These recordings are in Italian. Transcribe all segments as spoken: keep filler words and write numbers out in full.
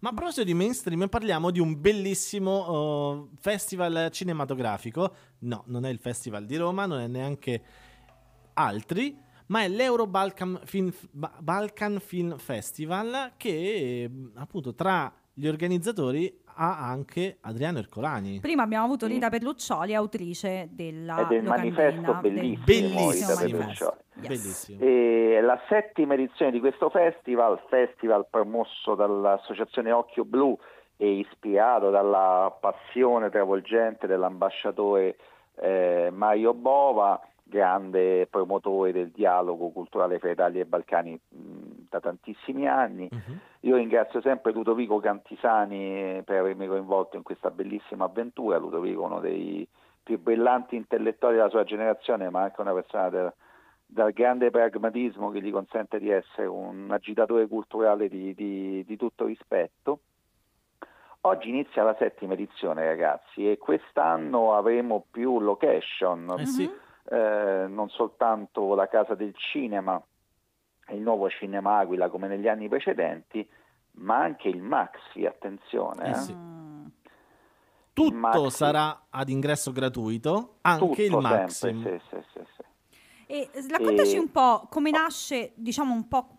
Ma a proposito di mainstream, parliamo di un bellissimo uh, festival cinematografico. No, non è il Festival di Roma, non è neanche altri, ma è l'Euro Balkan Film, Balkan Film Festival, che appunto tra gli organizzatori ha anche Adriano Ercolani. Prima abbiamo avuto Rita Petruccioli, autrice della del manifesto bellissimo, bellissimo, manifesto. Yes. Bellissimo. E la settima edizione di questo festival, festival promosso dall'associazione Occhio Blu e ispirato dalla passione travolgente dell'ambasciatore eh, Mario Bova, grande promotore del dialogo culturale fra Italia e Balcani mh, da tantissimi anni. Uh-huh. Io ringrazio sempre Ludovico Cantisani per avermi coinvolto in questa bellissima avventura. Ludovico, uno dei più brillanti intellettuali della sua generazione, ma anche una persona del, dal grande pragmatismo che gli consente di essere un agitatore culturale di, di, di tutto rispetto. Oggi inizia la settima edizione, ragazzi, e quest'anno avremo più location. Uh-huh. Eh sì. Eh, non soltanto la Casa del Cinema e il Nuovo Cinema Aquila come negli anni precedenti, ma anche il MaXXI, attenzione eh eh. Sì. Tutto MaXXI sarà ad ingresso gratuito, anche tutto il MaXXI sempre, sì, sì, sì, sì. E raccontaci e... un po' come nasce, diciamo, un po'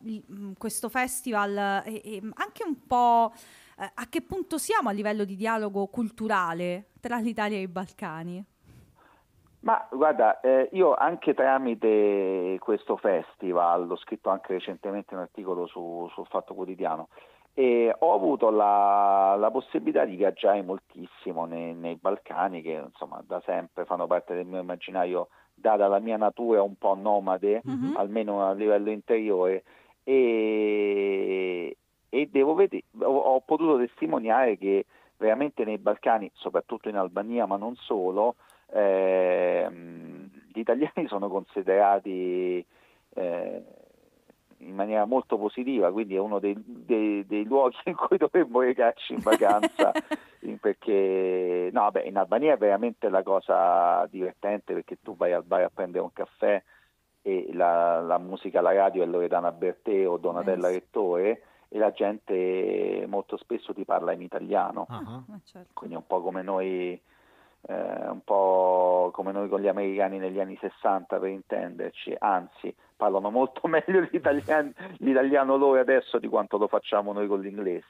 questo festival e, e anche un po' a che punto siamo a livello di dialogo culturale tra l'Italia e i Balcani. Ma guarda, eh, io anche tramite questo festival, l'ho scritto anche recentemente un articolo su, sul Fatto Quotidiano, e ho avuto la, la possibilità di viaggiare moltissimo nei, nei Balcani, che insomma da sempre fanno parte del mio immaginario, data la mia natura un po' nomade, mm-hmm. almeno a livello interiore, e, e devo vedere, ho, ho potuto testimoniare che veramente nei Balcani, soprattutto in Albania, ma non solo, Eh, gli italiani sono considerati eh, in maniera molto positiva, quindi è uno dei, dei, dei luoghi in cui dovremmo recarci in vacanza perché no, beh, in Albania è veramente la cosa divertente, perché tu vai al bar a prendere un caffè e la, la musica alla radio è Loredana Bertè o Donatella Rettore e la gente molto spesso ti parla in italiano. Uh-huh. Certo. Quindi è un po' come noi Eh, un po' come noi con gli americani negli anni sessanta, per intenderci, anzi parlano molto meglio l'italiano, l'italiano loro adesso di quanto lo facciamo noi con l'inglese,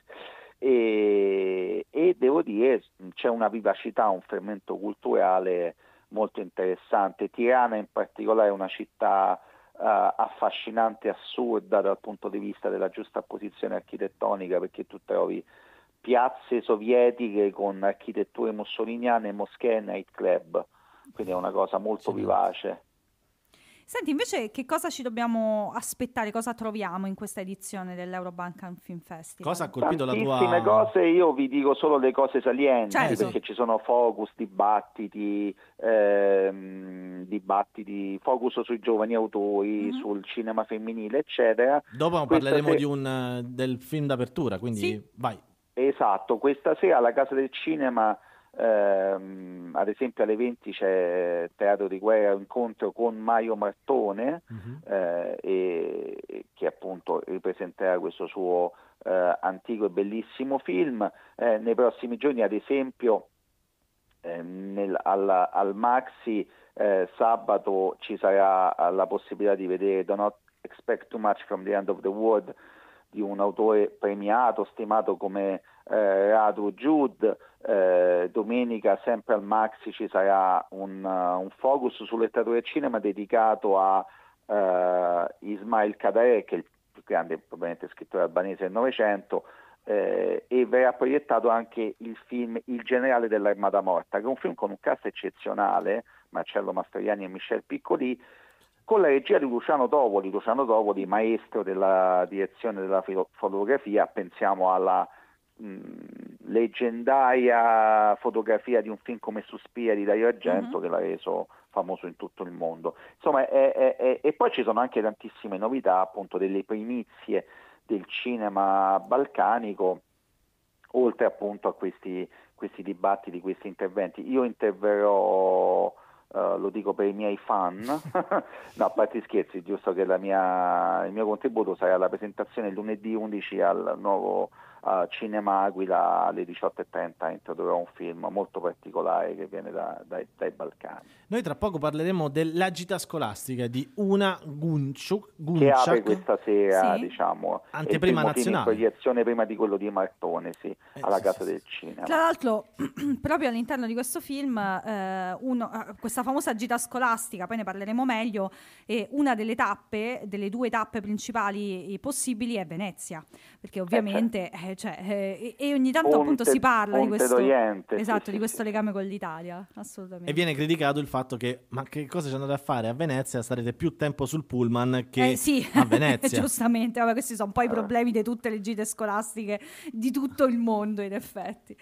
e, e devo dire c'è una vivacità, un fermento culturale molto interessante. Tirana in particolare è una città uh, affascinante, assurda dal punto di vista della giusta posizione architettonica, perché tu trovi piazze sovietiche con architetture mussoliniane, moschee e nightclub, quindi è una cosa molto sì. vivace. Senti, invece che cosa ci dobbiamo aspettare, cosa troviamo in questa edizione dell'Euro Balkan Film Festival? Cosa ha colpito tantissime la tua... Tantissime cose, io vi dico solo le cose salienti, certo. perché ci sono focus, dibattiti, ehm, dibattiti, focus sui giovani autori, mm-hmm. sul cinema femminile, eccetera. Dopo questa parleremo se... di un, del film d'apertura, quindi sì. vai. Esatto, questa sera alla Casa del Cinema, ehm, ad esempio alle venti c'è Teatro di Guerra, un incontro con Mario Martone, uh-huh. eh, e, che appunto ripresenterà questo suo eh, antico e bellissimo film. Eh, nei prossimi giorni, ad esempio, eh, nel, alla, al MaXXI eh, sabato ci sarà la possibilità di vedere Do Not Expect Too Much from the End of the World, di un autore premiato, stimato come eh, Radu Jude. Eh, domenica sempre al MaXXI ci sarà un, uh, un focus su letteratura e cinema dedicato a uh, Ismail Kadare, che è il più grande probabilmente scrittore albanese del Novecento, eh, e verrà proiettato anche il film Il generale dell'armata morta, che è un film con un cast eccezionale, Marcello Mastroianni e Michel Piccoli, con la regia di Luciano Topoli, Luciano Topoli, maestro della direzione della fotografia. Pensiamo alla mh, leggendaria fotografia di un film come Sospira di Dario Argento, mm-hmm. che l'ha reso famoso in tutto il mondo. Insomma, è, è, è, e poi ci sono anche tantissime novità, appunto, delle primizie del cinema balcanico, oltre appunto a questi, questi dibattiti, questi interventi. Io interverrò... Uh, lo dico per i miei fan no, a parte scherzi, giusto che la mia, il mio contributo sarà la presentazione lunedì undici al nuovo uh, Cinema Aquila alle diciotto e trenta introdurrà un film molto particolare che viene da, dai, dai Balcani. Noi tra poco parleremo dell'agita scolastica di Una Gunciuc, che apre questa sera, sì, diciamo, anteprima nazionale, proiezione prima di quello di Martone, sì, eh, alla sì, Casa sì, del Cinema. Tra l'altro proprio all'interno di questo film eh, uno, questa famosa gita scolastica, poi ne parleremo meglio, e una delle tappe, delle due tappe principali possibili è Venezia, perché ovviamente eh, eh, cioè, eh, e ogni tanto Ponte, appunto si parla Ponte di questo d'Oriente, esatto, sì, di questo sì, legame con l'Italia, assolutamente. E viene criticato il fatto che ma che cosa ci andate a fare a Venezia, starete più tempo sul pullman che eh, sì, a Venezia. Giustamente, vabbè, questi sono poi i problemi di tutte le gite scolastiche di tutto il mondo, in effetti.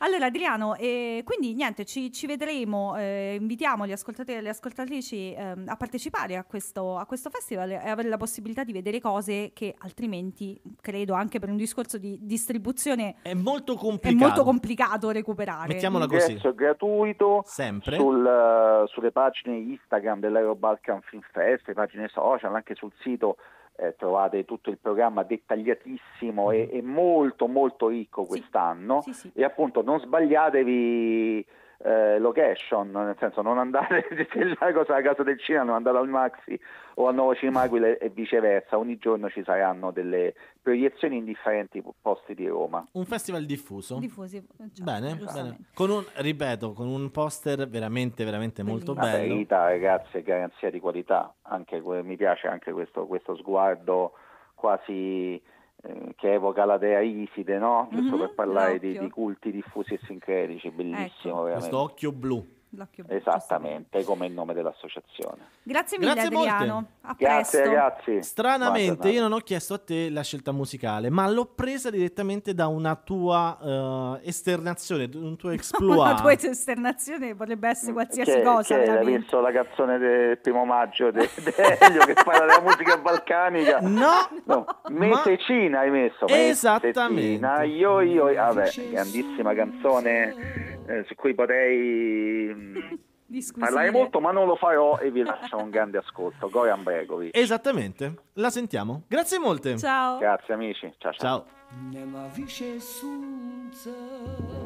Allora Adriano, eh, quindi niente, ci, ci vedremo, eh, invitiamo gli ascoltatori e le ascoltatrici eh, a partecipare a questo, a questo festival e avere la possibilità di vedere cose che altrimenti, credo anche per un discorso di distribuzione, è molto complicato, è molto complicato recuperare. Mettiamola così. L'ingresso è gratuito, sempre sul, uh, sulle pagine Instagram dell'Euro Balkan Film Fest, le pagine social, anche sul sito. Eh, trovate tutto il programma dettagliatissimo e, e molto molto ricco quest'anno, sì, sì, sì. E appunto non sbagliatevi eh, location, nel senso non andate la cosa alla Casa del Cinema, non andate al MaXXI o al Nuovo Cinema Aquila e viceversa, ogni giorno ci saranno delle proiezioni in differenti posti di Roma. Un festival diffuso, diffusi, cioè, bene, bene, con un, ripeto, con un poster veramente veramente molto Bellino. bello. La verità, ragazzi, garanzia di qualità, anche mi piace anche questo, questo sguardo quasi eh, che evoca la dea Iside, no? Giusto mm-hmm, per parlare di, di culti diffusi e sincretici, bellissimo, ecco, veramente. Questo Occhio Blu. Esattamente, come il nome dell'associazione. Grazie mille, grazie Adriano. Molte. A grazie, presto. Ragazzi. Stranamente, buonasera. Io non ho chiesto a te la scelta musicale, ma l'ho presa direttamente da una tua uh, esternazione, un tuo exploit. Una tua esternazione potrebbe essere qualsiasi che, cosa. Che hai visto la canzone del primo maggio di Elio che parla della musica balcanica? No, no. Metecina hai messo. Esattamente. Io, io, vabbè, grandissima canzone. Eh, su cui potrei mh, parlare molto, ma non lo farò e vi lascio un grande ascolto. Goran Bregovic. Esattamente, la sentiamo. Grazie molte. Ciao. Grazie amici. Ciao ciao. Ciao.